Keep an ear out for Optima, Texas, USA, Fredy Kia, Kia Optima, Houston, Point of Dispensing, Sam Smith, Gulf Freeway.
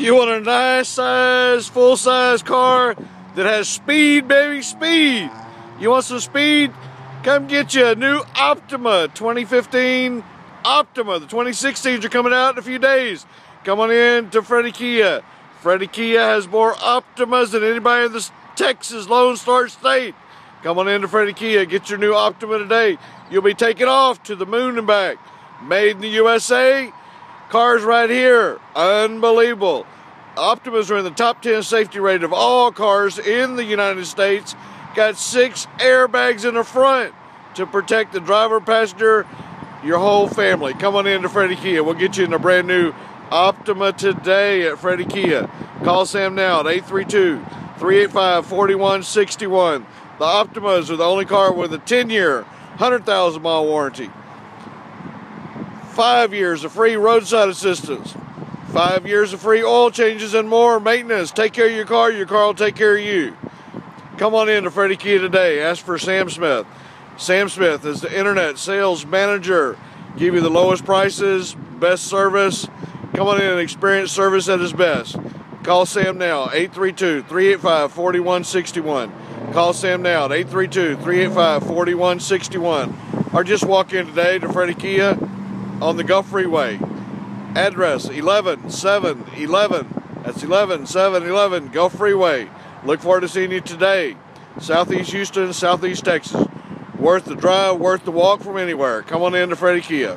you want a nice size, full size car that has speed, baby, speed. You want some speed? Come get you a new Optima 2015 Optima. The 2016s are coming out in a few days. Come on in to Fredy Kia. Fredy Kia has more Optimas than anybody in the Texas Lone Star State. Come on in to Fredy Kia. Get your new Optima today. You'll be taking off to the moon and back. Made in the USA. Cars right here. Unbelievable. Optimas are in the top 10 safety rate of all cars in the United States. Got 6 airbags in the front to protect the driver, passenger, your whole family. Come on in to Fredy Kia. We'll get you in a brand new Optima today at Fredy Kia. Call Sam now at 832-385-4161. The Optimas are the only car with a 10-year, 100,000-mile warranty. 5 years of free roadside assistance. 5 years of free oil changes and more maintenance. Take care of your car will take care of you. Come on in to Fredy Kia today. Ask for Sam Smith. Sam Smith is the internet sales manager. Give you the lowest prices, best service. Come on in and experience service at his best. Call Sam now, 832-385-4161. Call Sam now at 832-385-4161. Or just walk in today to Fredy Kia on the Gulf Freeway. Address 11711. That's 11711 Gulf Freeway. Look forward to seeing you today. Southeast Houston, Southeast Texas. Worth the drive, worth the walk from anywhere. Come on in to Fredy Kia.